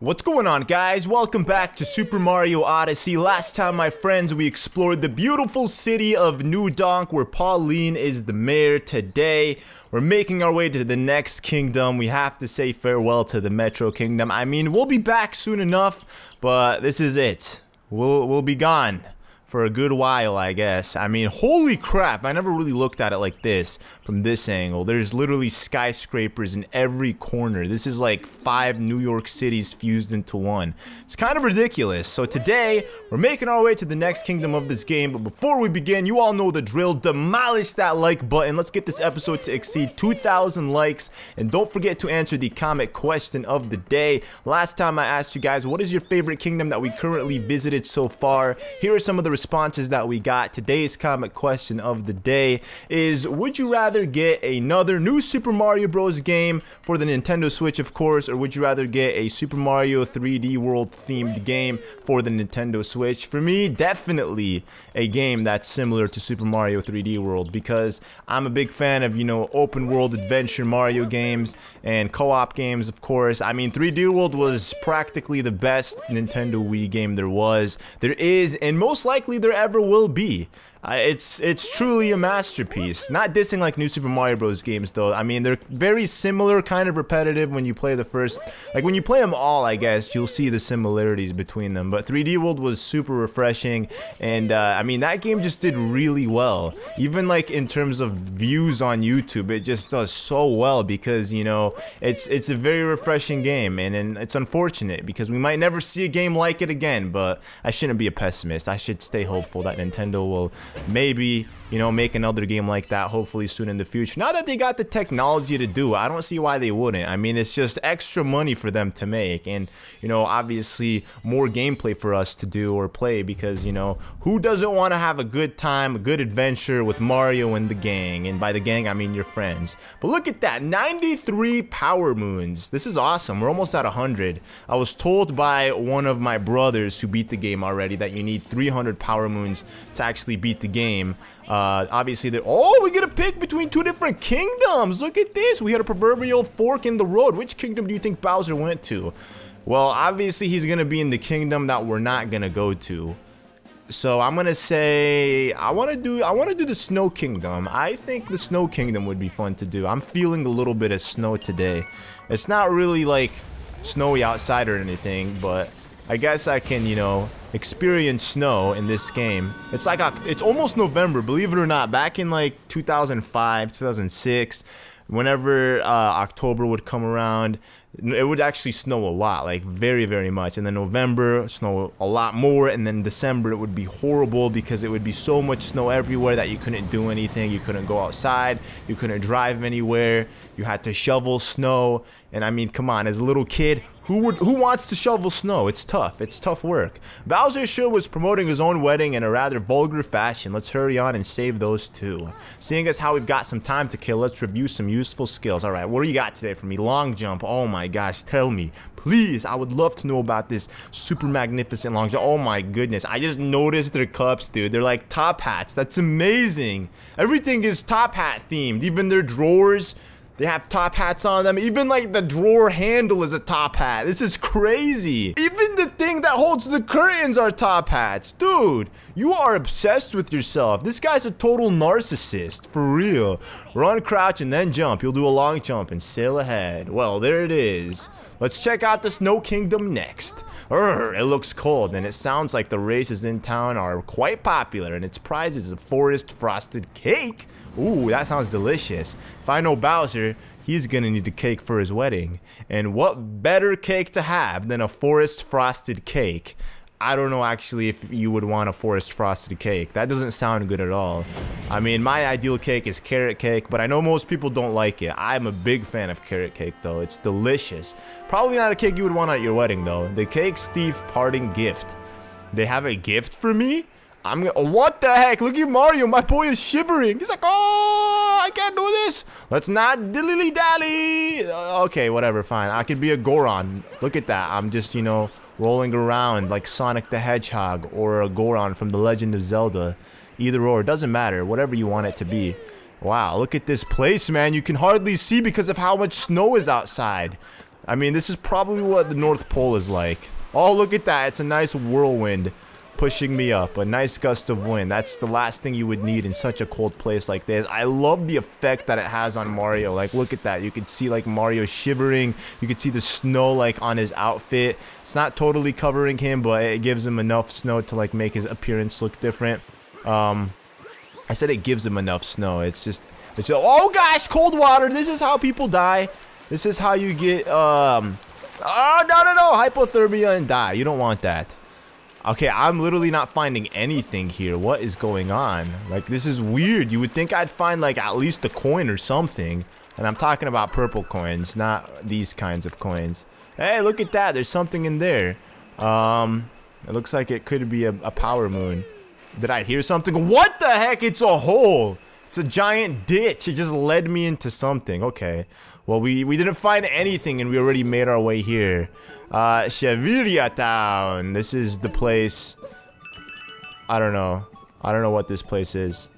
What's going on, guys? Welcome back to Super Mario Odyssey. Last time, my friends, we explored the beautiful city of New Donk, where Pauline is the mayor. Today, we're making our way to the next kingdom. We have to say farewell to the Metro Kingdom. I mean, we'll be back soon enough, but this is it. We'll be gone for a good while, I guess. I mean, holy crap, I never really looked at it like this, from this angle. There's literally skyscrapers in every corner. This is like 5 New York Cities fused into one. It's kind of ridiculous. So today, we're making our way to the next kingdom of this game, but before we begin, you all know the drill. Demolish that like button. Let's get this episode to exceed 2,000 likes, and don't forget to answer the comment question of the day. Last time I asked you guys, what is your favorite kingdom that we currently visited so far? Here are some of the responses that we got. Today's comment question of the day is, would you rather get another New Super Mario Bros game for the Nintendo Switch, of course, or would you rather get a Super Mario 3D World themed game for the Nintendo Switch? For me, definitely a game that's similar to Super Mario 3D World, because I'm a big fan of, you know, open world adventure Mario games and co-op games, of course. I mean, 3D World was practically the best Nintendo Wii game there was, there is, and most likely there ever will be. It's truly a masterpiece. Not dissing like New Super Mario Bros games though. I mean, they're very similar, kind of repetitive when you play the first, like when you play them all, I guess, you'll see the similarities between them. But 3D World was super refreshing, and I mean, that game just did really well. Even like in terms of views on YouTube, it just does so well because, you know, it's a very refreshing game, and it's unfortunate because we might never see a game like it again, but I shouldn't be a pessimist. I should stay hopeful that Nintendo will maybe, you know, make another game like that hopefully soon in the future. Now that they got the technology to do, I don't see why they wouldn't. I mean, it's just extra money for them to make, and, you know, obviously more gameplay for us to do or play, because, you know, who doesn't want to have a good time, a good adventure with Mario and the gang? And by the gang, I mean your friends. But look at that, 93 Power Moons. This is awesome. We're almost at 100. I was told by one of my brothers who beat the game already that you need 300 Power Moons to actually beat the game. Obviously, oh, we get a pick between two different kingdoms. Look at this. We had a proverbial fork in the road. Which kingdom do you think Bowser went to? Well, obviously, he's going to be in the kingdom that we're not going to go to. So I'm going to say, I want to do the Snow Kingdom. I think the Snow Kingdom would be fun to do. I'm feeling a little bit of snow today. It's not really like snowy outside or anything, but I guess I can, you know, experience snow in this game. It's like it's almost November, believe it or not. Back in like 2005, 2006, whenever October would come around, it would actually snow a lot, like very, very much. And then November, snow a lot more. And then December, it would be horrible because it would be so much snow everywhere that you couldn't do anything. You couldn't go outside. You couldn't drive anywhere. You had to shovel snow. And I mean, come on, as a little kid, who wants to shovel snow? It's tough. It's tough work. Bowser sure was promoting his own wedding in a rather vulgar fashion. Let's hurry on and save those two. Seeing as how we've got some time to kill, let's review some useful skills. All right, what do you got today for me? Long jump. Oh my gosh, tell me, please. I would love to know about this super magnificent long jump. Oh my goodness, I just noticed their cups, dude. They're like top hats. That's amazing. Everything is top hat themed. Even their drawers, they have top hats on them. Even like the drawer handle is a top hat. This is crazy. Even the thing that holds the curtains are top hats. Dude, you are obsessed with yourself. This guy's a total narcissist, for real. Run, crouch, and then jump. You'll do a long jump and sail ahead. Well, there it is. Let's check out the Snow Kingdom next. It looks cold, and it sounds like the races in town are quite popular, and its prize is a forest frosted cake. Ooh, that sounds delicious. If I know Bowser, he's gonna need a cake for his wedding. And what better cake to have than a forest frosted cake? I don't know actually if you would want a forest frosted cake. That doesn't sound good at all. I mean, my ideal cake is carrot cake, but I know most people don't like it. I'm a big fan of carrot cake though. It's delicious. Probably not a cake you would want at your wedding though. The Cake Thief parting gift. They have a gift for me? What the heck? Look at Mario. My boy is shivering. He's like, oh, I can't do this. Let's not dilly-dally. Okay, whatever, fine. I could be a Goron. Look at that. I'm just, you know, rolling around like Sonic the Hedgehog or a Goron from The Legend of Zelda. Either or, doesn't matter. Whatever you want it to be. Wow, look at this place, man. You can hardly see because of how much snow is outside. I mean, this is probably what the North Pole is like. Oh, look at that. It's a nice whirlwind pushing me up. A nice gust of wind. That's the last thing you would need in such a cold place like this. I love the effect that it has on Mario. Like, look at that. You can see, like, Mario shivering. You can see the snow, like, on his outfit. It's not totally covering him, but it gives him enough snow to, like, make his appearance look different. I said it gives him enough snow. It's just, oh gosh, cold water. This is how people die. This is how you get, oh, no, hypothermia and die. You don't want that. Okay, I'm literally not finding anything here. What is going on? Like, this is weird. You would think I'd find, like, at least a coin or something. And I'm talking about purple coins, not these kinds of coins. Hey, look at that. There's something in there. It looks like it could be a power moon. Did I hear something? What the heck? It's a hole. It's a giant ditch. It just led me into something. Okay. Well, we didn't find anything, and we already made our way here. Shiveria Town. This is the place. I don't know. I don't know what this place is.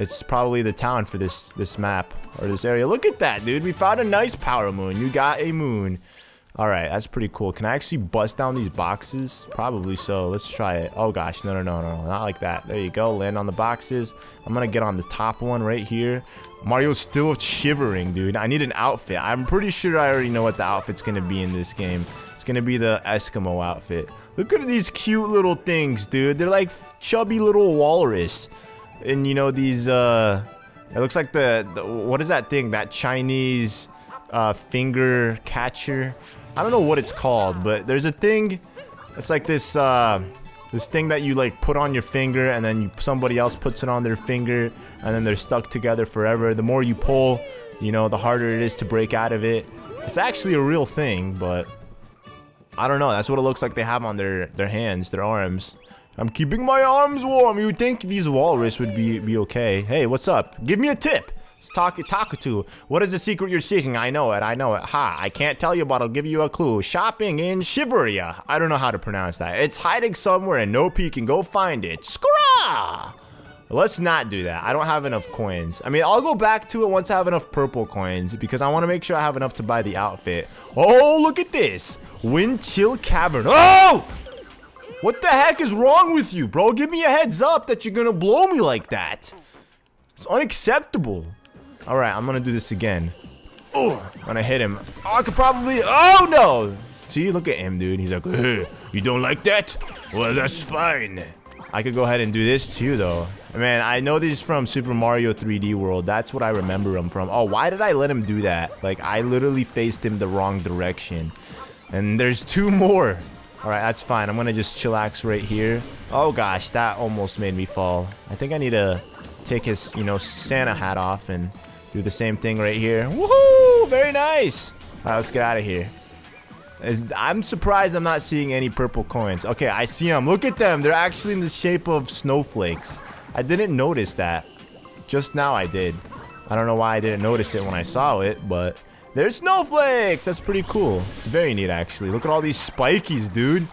It's probably the town for this map or this area. Look at that, dude. We found a nice power moon. You got a moon. All right, that's pretty cool. Can I actually bust down these boxes? Probably so. Let's try it. Oh, gosh. No. Not like that. There you go. Land on the boxes. I'm going to get on this top one right here. Mario's still shivering, dude. I need an outfit. I'm pretty sure I already know what the outfit's going to be in this game. It's going to be the Eskimo outfit. Look at these cute little things, dude. They're like chubby little walrus. And, you know, these, it looks like the what is that thing? That Chinese, finger catcher. I don't know what it's called, but there's a thing. It's like this, this thing that you like put on your finger, and then somebody else puts it on their finger, and then they're stuck together forever. The more you pull, you know, the harder it is to break out of it. It's actually a real thing, but I don't know. That's what it looks like they have on their hands, their arms. I'm keeping my arms warm. You would think these walrus would be okay. Hey, what's up? Give me a tip. It's Takatu. What is the secret you're seeking? I know it. Ha, I can't tell you, but I'll give you a clue. Shopping in Shiveria. I don't know how to pronounce that. It's hiding somewhere and no peeking. Go find it. Skrrrah! Let's not do that. I don't have enough coins. I mean, I'll go back to it once I have enough purple coins, because I want to make sure I have enough to buy the outfit. Oh, look at this. Windchill Cavern. Oh! What the heck is wrong with you, bro? Give me a heads up that you're going to blow me like that. It's unacceptable. All right, I'm gonna do this again. Oh, when I hit him, oh, I could probably. Oh no! See, look at him, dude. He's like, hey, you don't like that? Well, that's fine. I could go ahead and do this too, though. Man, I know these from Super Mario 3D World. That's what I remember him from. Oh, why did I let him do that? Like, I literally faced him the wrong direction. And there's two more. All right, that's fine. I'm gonna just chillax right here. Oh gosh, that almost made me fall. I think I need to take his, you know, Santa hat off and do the same thing right here. Woohoo! Very nice! Alright, let's get out of here. I'm surprised I'm not seeing any purple coins. Okay, I see them. Look at them! They're actually in the shape of snowflakes. I didn't notice that. Just now I did. I don't know why I didn't notice it when I saw it, but they're snowflakes! That's pretty cool. It's very neat, actually. Look at all these spikies, dude.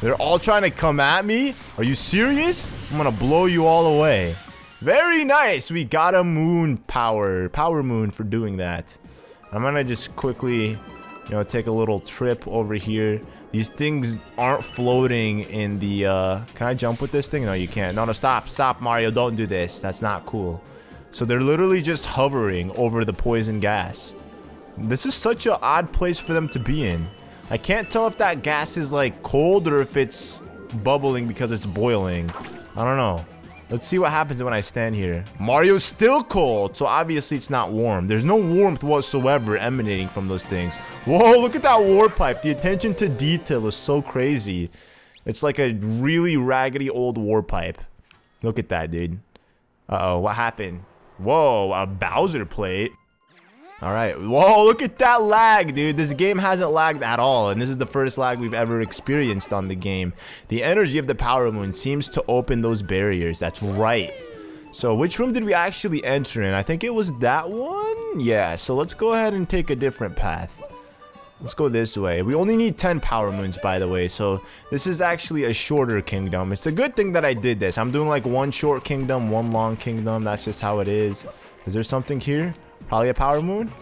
They're all trying to come at me? Are you serious? I'm gonna blow you all away. Very nice! We got a moon power moon for doing that. I'm gonna just quickly, you know, take a little trip over here. These things aren't floating in the, can I jump with this thing? No, you can't. No, stop, Mario, don't do this. That's not cool. So they're literally just hovering over the poison gas. This is such an odd place for them to be in. I can't tell if that gas is, like, cold or if it's bubbling because it's boiling. I don't know. Let's see what happens when I stand here. Mario's still cold, so obviously it's not warm. There's no warmth whatsoever emanating from those things. Whoa, look at that war pipe. The attention to detail is so crazy. It's like a really raggedy old war pipe. Look at that, dude. Uh-oh, what happened? Whoa, a Bowser plate. All right. Whoa, look at that lag, dude. This game hasn't lagged at all, and this is the first lag we've ever experienced on the game. The energy of the power moon seems to open those barriers. That's right. So which room did we actually enter in? I think it was that one. Yeah, so let's go ahead and take a different path. Let's go this way. We only need 10 power moons, by the way, so this is actually a shorter kingdom. It's a good thing that I did this. I'm doing like one short kingdom, one long kingdom. That's just how it is. Is there something here? Probably a power moon?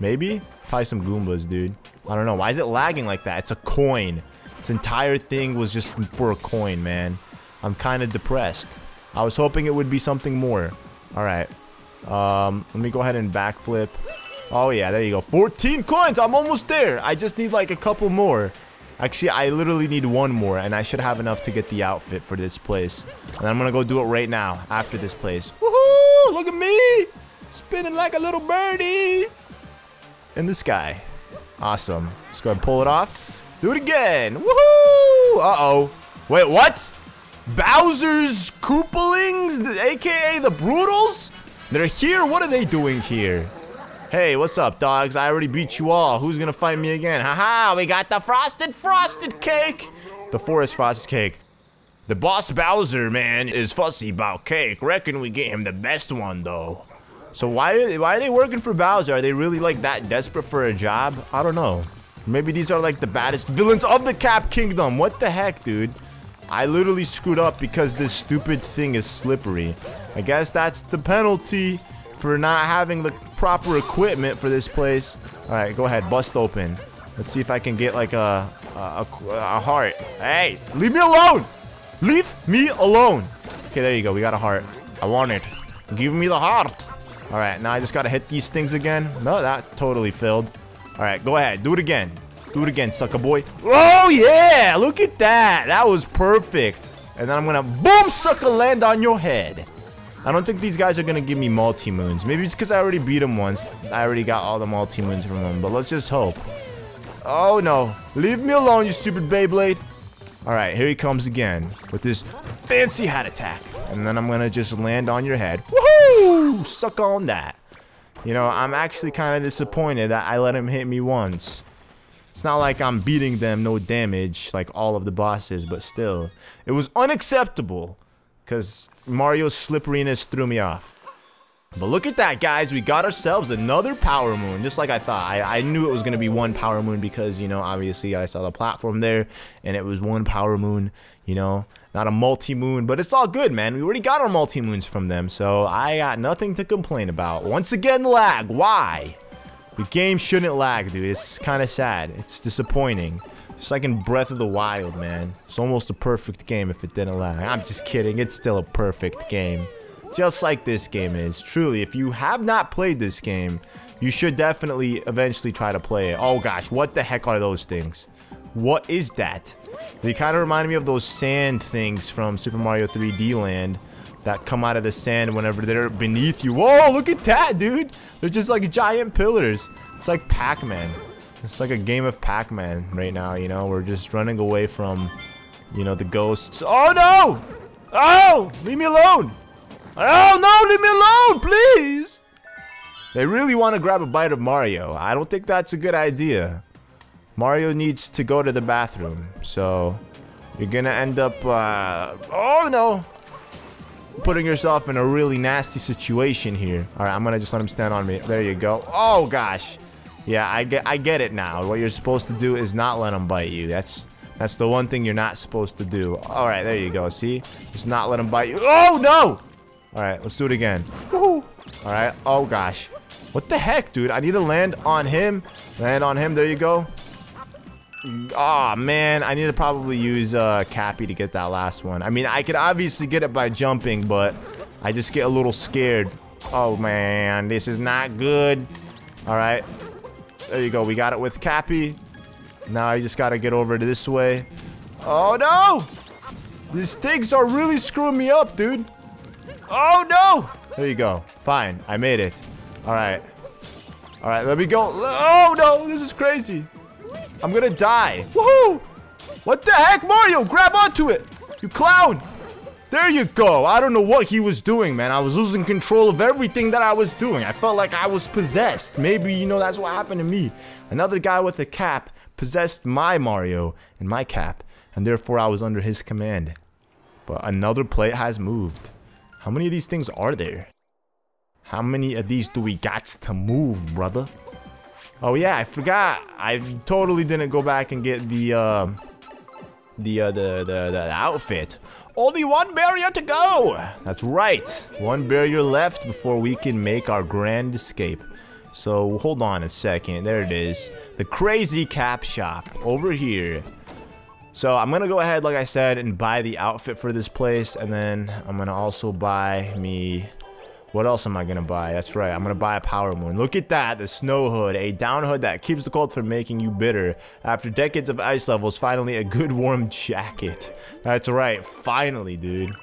Maybe? Probably some Goombas, dude. I don't know. Why is it lagging like that? It's a coin. This entire thing was just for a coin, man. I'm kind of depressed. I was hoping it would be something more. Alright. Let me go ahead and backflip. Oh, yeah. There you go. 14 coins. I'm almost there. I just need like a couple more. Actually, I literally need one more, and I should have enough to get the outfit for this place. And I'm going to go do it right now after this place. Woohoo! Look at me! Spinning like a little birdie! In the sky. Awesome. Let's go ahead and pull it off. Do it again. Woohoo! Uh-oh. Wait, what? Bowser's Koopalings, a.k.a. the Brutals? They're here? What are they doing here? Hey, what's up, dogs? I already beat you all. Who's gonna fight me again? Haha, we got the frosted cake! The forest frosted cake. The boss Bowser, man, is fussy about cake. Reckon we get him the best one, though. So why are they working for Bowser? Are they really, like, that desperate for a job? I don't know. Maybe these are, like, the baddest villains of the Cap Kingdom. What the heck, dude? I literally screwed up because this stupid thing is slippery. I guess that's the penalty for not having the proper equipment for this place. Alright, go ahead. Bust open. Let's see if I can get, like, a heart. Hey! Leave me alone! Leave me alone! Okay, there you go. We got a heart. I want it. Give me the heart! Alright, now I just gotta hit these things again. No, that totally failed. Alright, go ahead. Do it again. Do it again, sucker boy. Oh, yeah! Look at that! That was perfect. And then I'm gonna, boom, sucker land on your head. I don't think these guys are gonna give me multi-moons. Maybe it's because I already beat them once. I already got all the multi-moons from them, but let's just hope. Oh, no. Leave me alone, you stupid Beyblade. Alright, here he comes again with this fancy hat attack. And then I'm gonna just land on your head. Woohoo! Suck on that. You know, I'm actually kind of disappointed that I let him hit me once. It's not like I'm beating them, no damage, like all of the bosses, but still. It was unacceptable, because Mario's slipperiness threw me off. But look at that, guys. We got ourselves another Power Moon, just like I thought. I knew it was going to be one Power Moon because, you know, obviously I saw the platform there, and it was one Power Moon, you know. Not a multi-moon, but it's all good, man. We already got our multi-moons from them, so I got nothing to complain about. Once again, lag. Why? The game shouldn't lag, dude. It's kind of sad. It's disappointing. Just like in Breath of the Wild, man. It's almost a perfect game if it didn't lag. I'm just kidding. It's still a perfect game. Just like this game is. Truly, if you have not played this game, you should definitely eventually try to play it. Oh, gosh. What the heck are those things? What is that? They kind of remind me of those sand things from Super Mario 3D Land that come out of the sand whenever they're beneath you. Whoa, look at that, dude. They're just like giant pillars. It's like Pac-Man. It's like a game of Pac-Man right now, you know? We're just running away from, you know, the ghosts. Oh, no! Oh, leave me alone! Oh, no, leave me alone, please! They really want to grab a bite of Mario. I don't think that's a good idea. Mario needs to go to the bathroom, so you're gonna end up, oh no, putting yourself in a really nasty situation here. All right, I'm gonna just let him stand on me. There you go. Oh gosh, yeah, I get it now. What you're supposed to do is not let him bite you. That's the one thing you're not supposed to do. All right, there you go. See, just not let him bite you. Oh no! All right, let's do it again. Woohoo! All right. Oh gosh, what the heck, dude? I need to land on him. Land on him. There you go. Oh man, I need to probably use Cappy to get that last one. I mean, I could obviously get it by jumping, but I just get a little scared. Oh man, this is not good. All right, there you go. We got it with Cappy. Now I just gotta get over to this way. Oh no! These things are really screwing me up, dude. Oh no! There you go. Fine, I made it. All right. All right, let me go. Oh no, this is crazy. I'm gonna die. Woohoo! What the heck, Mario? Grab onto it! You clown! There you go. I don't know what he was doing, man. I was losing control of everything that I was doing. I felt like I was possessed. Maybe, you know, that's what happened to me. Another guy with a cap possessed my Mario and my cap, and therefore I was under his command. But another plate has moved. How many of these things are there? How many of these do we got to move, brother? Oh yeah, I forgot. I totally didn't go back and get the outfit. Only one barrier to go. That's right. One barrier left before we can make our grand escape. So hold on a second. There it is. The Crazy Cap Shop over here. So I'm gonna go ahead, like I said, and buy the outfit for this place, and then I'm gonna also buy me. What else am I gonna buy? That's right, I'm gonna buy a Power Moon. Look at that, the Snow Hood, a down hood that keeps the cold from making you bitter. After decades of ice levels, finally a good warm jacket. That's right, finally, dude.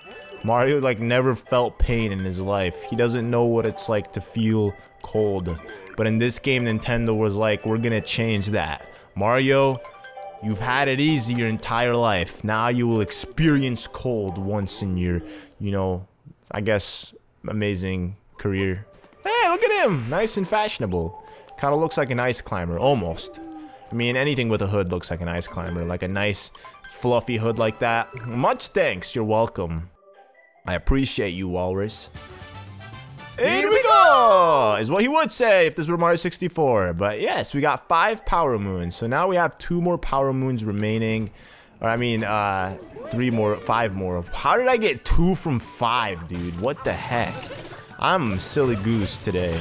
Mario, like, never felt pain in his life. He doesn't know what it's like to feel cold. But in this game, Nintendo was like, we're gonna change that. Mario, you've had it easy your entire life. Now you will experience cold once in your, you know, I guess, amazing career. Hey, look at him! Nice and fashionable. Kind of looks like an ice climber, almost. I mean, anything with a hood looks like an ice climber, like a nice, fluffy hood like that. Much thanks, you're welcome. I appreciate you, Walrus. Here we go! Is what he would say if this were Mario 64. But yes, we got 5 Power Moons, so now we have 2 more Power Moons remaining. Or I mean, 5 more. How did I get 2 from 5, dude? What the heck? I'm silly goose today.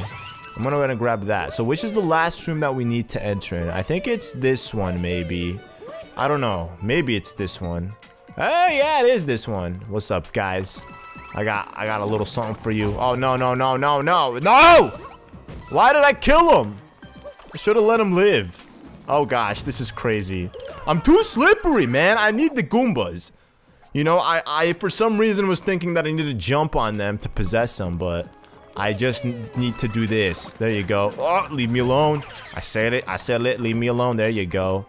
I'm gonna go ahead and grab that. So which is the last room that we need to enter in? I think it's this one, maybe. I don't know. Maybe it's this one. Hey, yeah, it is this one. What's up, guys? I got a little something for you. Oh, no, no, no, no, no, no! Why did I kill him? I should've let him live. Oh gosh, this is crazy. I'm too slippery, man. I need the Goombas. You know, I for some reason was thinking that I needed to jump on them to possess them, but I just need to do this. There you go. Oh, leave me alone. I said it, leave me alone. There you go.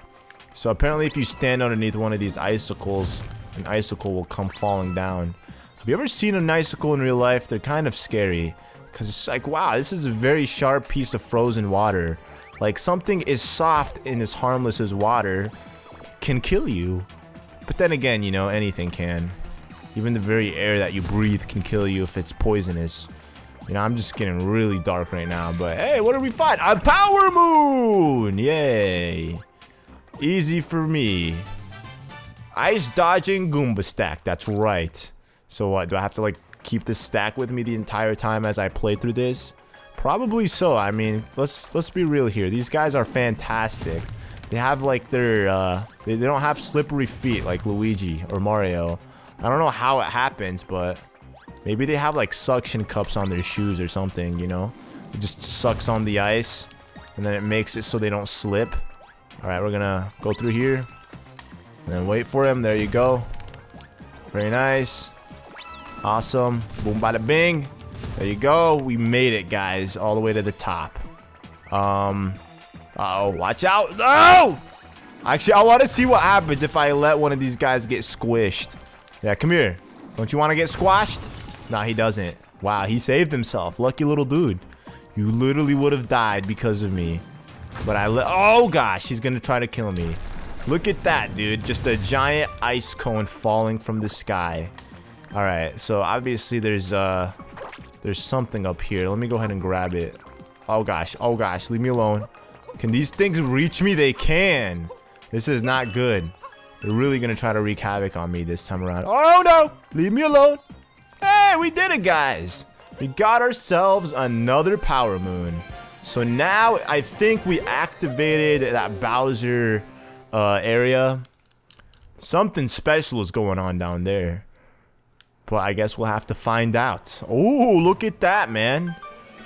So apparently if you stand underneath one of these icicles, an icicle will come falling down. Have you ever seen an icicle in real life? They're kind of scary, because it's like, wow, this is a very sharp piece of frozen water. Like, something as soft and as harmless as water can kill you. But then again, you know, anything can. Even the very air that you breathe can kill you if it's poisonous. You know, I'm just getting really dark right now, but hey, what did we find? A Power Moon! Yay! Easy for me. Ice dodging Goomba stack, that's right. So what, do I have to, like, keep this stack with me the entire time as I play through this? Probably so. I mean, let's be real here. These guys are fantastic. They have like their they don't have slippery feet like Luigi or Mario. I don't know how it happens, but maybe they have like suction cups on their shoes or something, you know? It just sucks on the ice and then it makes it so they don't slip. All right, we're gonna go through here and then wait for him. There you go. Very nice. Awesome. Boom bada bing. There you go. We made it, guys, all the way to the top. Uh-oh, watch out. No! Actually, I want to see what happens if I let one of these guys get squished. Yeah, come here. Don't you want to get squashed? Nah, he doesn't. Wow, he saved himself. Lucky little dude. You literally would have died because of me. But I let... Oh, gosh, he's going to try to kill me. Look at that, dude. Just a giant ice cone falling from the sky. All right, so obviously there's something up here. Let me go ahead and grab it. Oh gosh, leave me alone. Can these things reach me? They can. This is not good. They're really gonna try to wreak havoc on me this time around. Oh no, leave me alone. Hey, we did it, guys. We got ourselves another Power Moon. So now I think we activated that Bowser area. Something special is going on down there. Well, I guess we'll have to find out. Oh, look at that, man.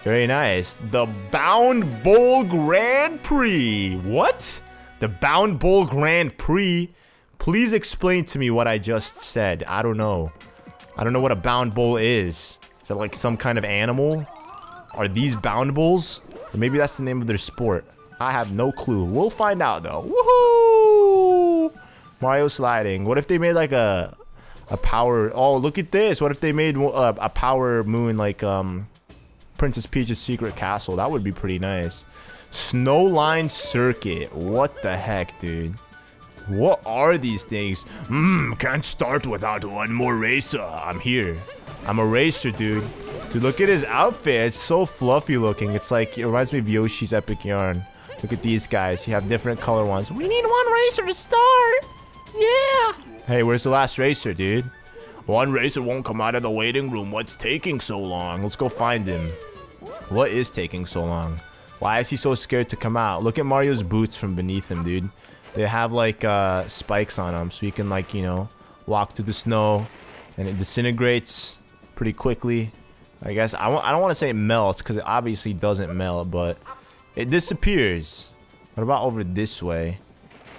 Very nice. The Bound Bowl Grand Prix. What? The Bound Bowl Grand Prix? Please explain to me what I just said. I don't know. I don't know what a Bound Bowl is. Is that like some kind of animal? Are these Bound Bowls? Or maybe that's the name of their sport. I have no clue. We'll find out, though. Woohoo! Mario sliding. What if they made like a power... Oh, look at this. What if they made a Power Moon like Princess Peach's Secret Castle? That would be pretty nice. Snow Line Circuit. What the heck, dude? What are these things? Can't start without one more racer. I'm here. I'm a racer, dude. Dude, look at his outfit. It's so fluffy looking. It's like... It reminds me of Yoshi's Epic Yarn. Look at these guys. You have different color ones. We need one racer to start. Yeah. Hey, where's the last racer, dude? One racer won't come out of the waiting room. What's taking so long? Let's go find him. What is taking so long? Why is he so scared to come out? Look at Mario's boots from beneath him, dude. They have like spikes on them, so you can like, you know, walk through the snow, and it disintegrates pretty quickly. I guess I don't want to say it melts because it obviously doesn't melt, but it disappears. What about over this way?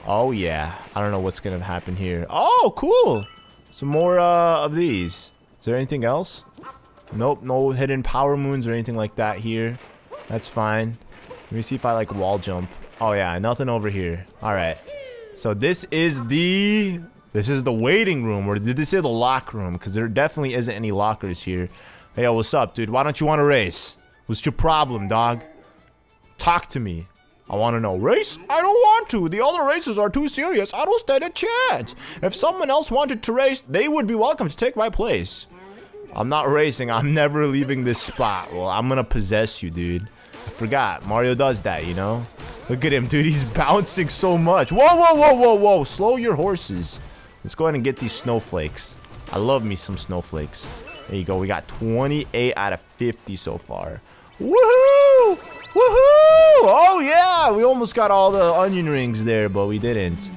Oh yeah, I don't know what's gonna happen here. Oh, cool! Some more of these. Is there anything else? Nope, no hidden power moons or anything like that here. That's fine. Let me see if I like wall jump. Oh yeah, nothing over here. All right. So this is the waiting room, or did they say the locker room? Because there definitely isn't any lockers here. Hey, yo, what's up, dude? Why don't you want to race? What's your problem, dog? Talk to me. I want to know. Race? I don't want to. The other races are too serious. I don't stand a chance. If someone else wanted to race, they would be welcome to take my place. I'm not racing. I'm never leaving this spot. Well, I'm gonna possess you, dude. I forgot. Mario does that, you know? Look at him, dude. He's bouncing so much. Whoa, whoa, whoa, whoa, whoa. Slow your horses. Let's go ahead and get these snowflakes. I love me some snowflakes. There you go. We got 28 out of 50 so far. Woohoo! Woohoo! Oh, yeah! We almost got all the onion rings there, but we didn't.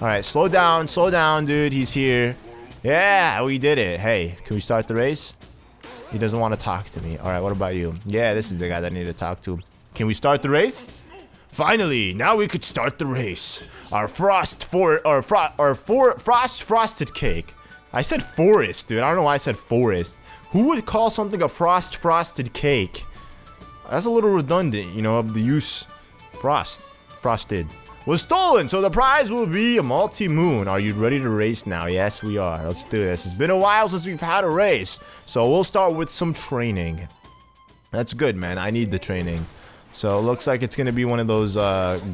All right, slow down. Slow down, dude. He's here. Yeah, we did it. Hey, can we start the race? He doesn't want to talk to me. All right, what about you? Yeah, this is the guy that I need to talk to. Can we start the race? Finally, now we could start the race. Our frosted cake. I said forest, dude. I don't know why I said forest. Who would call something a frosted cake? That's a little redundant, you know, of the use frosted. Was stolen, so the prize will be a multi-moon. Are you ready to race now? Yes, we are. Let's do this. It's been a while since we've had a race, so we'll start with some training. That's good, man. I need the training. So it looks like it's gonna be one of those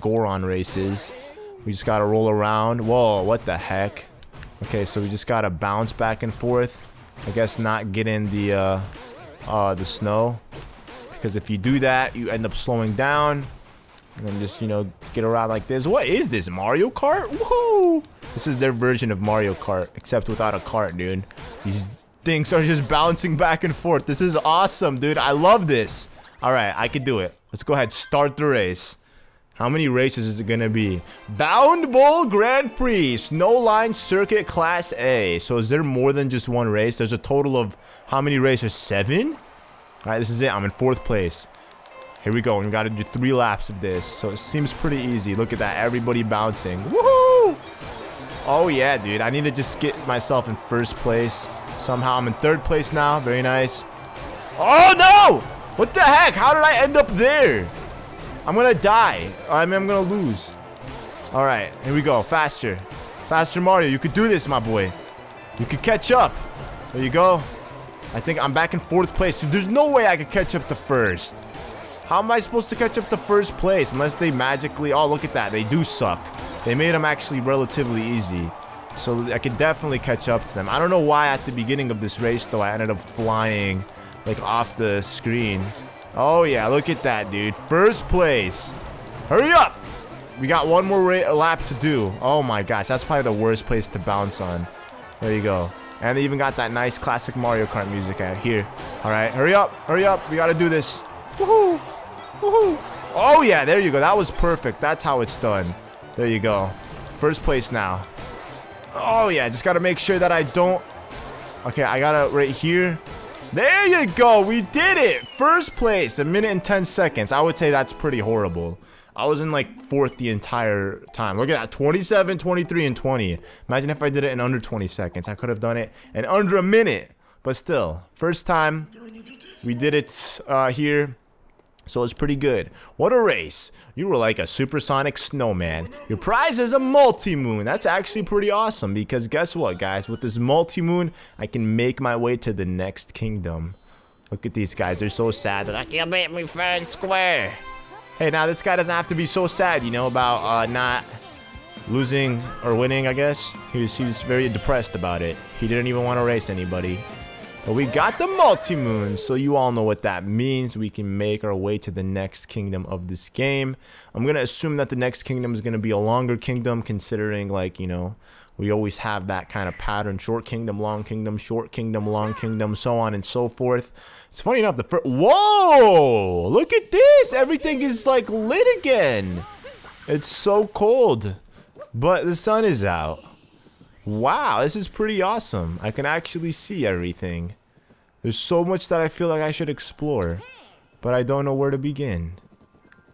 Goron races. We just gotta roll around. Whoa, what the heck? Okay, so we just gotta bounce back and forth. I guess not get in the snow, because if you do that, you end up slowing down. And then just, you know, get around like this. What is this, Mario Kart? Woohoo! This is their version of Mario Kart, except without a cart, dude. These things are just bouncing back and forth. This is awesome, dude. I love this. All right, I could do it. Let's go ahead, start the race. How many races is it gonna be? Bound Bowl Grand Prix, Snow Line Circuit Class A. So is there more than just one race? There's a total of how many races? 7? All right, this is it. I'm in 4th place. Here we go, and we gotta do 3 laps of this, so it seems pretty easy. Look at that, everybody bouncing. Woohoo! Oh yeah, dude, I need to just get myself in 1st place. Somehow I'm in 3rd place now, very nice. Oh no! What the heck, how did I end up there? I'm gonna die, I mean, I'm gonna lose. All right, here we go, faster. Faster, Mario, you could do this, my boy. You could catch up. There you go. I think I'm back in 4th place, so there's no way I could catch up to 1st. How am I supposed to catch up to 1st place unless they magically... Oh, look at that. They do suck. They made them actually relatively easy. So I could definitely catch up to them. I don't know why at the beginning of this race, though, I ended up flying, like, off the screen. Oh, yeah. Look at that, dude. 1st place. Hurry up. We got one more lap to do. Oh, my gosh. That's probably the worst place to bounce on. There you go. And they even got that nice classic Mario Kart music out here. All right. Hurry up. Hurry up. We got to do this. Woohoo! Woohoo! Oh yeah, there you go. That was perfect. That's how it's done. There you go. 1st place now. Oh yeah, just gotta make sure that I don't... Okay, I gotta right here. There you go! We did it! 1st place, a minute and 10 seconds. I would say that's pretty horrible. I was in like 4th the entire time. Look at that, 27, 23, and 20. Imagine if I did it in under 20 seconds. I could have done it in under a minute. But still, 1st time, we did it here. So it's pretty good. What a race. You were like a supersonic snowman. Your prize is a multi-moon. That's actually pretty awesome because guess what, guys? With this multi-moon, I can make my way to the next kingdom. Look at these guys. They're so sad. They're like, you beat me fair and square. Hey, now this guy doesn't have to be so sad, you know, about not losing or winning, I guess. He was very depressed about it. He didn't even want to race anybody. But we got the multi-moon, so you all know what that means. We can make our way to the next kingdom of this game. I'm going to assume that the next kingdom is going to be a longer kingdom, considering, like, you know, We always have that kind of pattern. Short kingdom, long kingdom, short kingdom, long kingdom, so on and so forth. It's funny enough, the first... Whoa! Look at this! Everything is, like, lit again! It's so cold. But the sun is out. Wow, this is pretty awesome. I can actually see everything. There's so much that I feel like I should explore. But I don't know where to begin.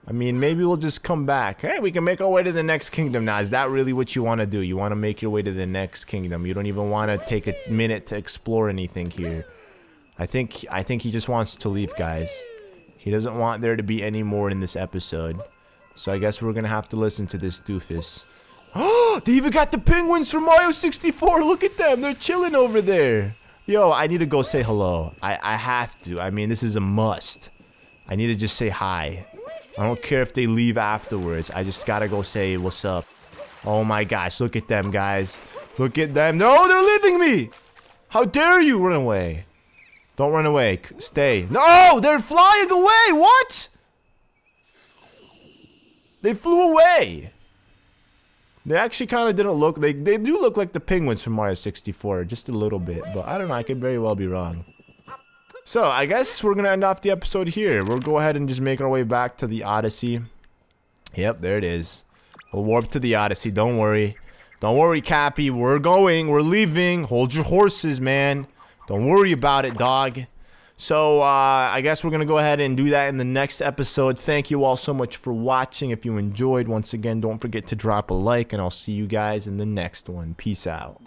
I mean, maybe we'll just come back. Hey, we can make our way to the next kingdom now. Is that really what you want to do? You want to make your way to the next kingdom. You don't even want to take a minute to explore anything here. I think he just wants to leave, guys. He doesn't want there to be any more in this episode. So I guess we're going to have to listen to this doofus. Oh, they even got the penguins from Mario 64. Look at them. They're chilling over there. Yo, I need to go say hello. I have to. I mean, this is a must. I need to just say hi. I don't care if they leave afterwards. I just gotta go say what's up. Oh my gosh, look at them, guys. Look at them. No, they're leaving me! How dare you run away? Don't run away. Stay. No, they're flying away! What? They flew away! They actually kind of didn't look... They do look like the penguins from Mario 64, just a little bit. But I don't know, I could very well be wrong. So, I guess we're going to end off the episode here. We'll go ahead and just make our way back to the Odyssey. Yep, there it is. We'll warp to the Odyssey, don't worry. Don't worry, Cappy. We're going. We're leaving. Hold your horses, man. Don't worry about it, dog. So, I guess we're going to go ahead and do that in the next episode. Thank you all so much for watching. If you enjoyed, once again, don't forget to drop a like. And I'll see you guys in the next one. Peace out.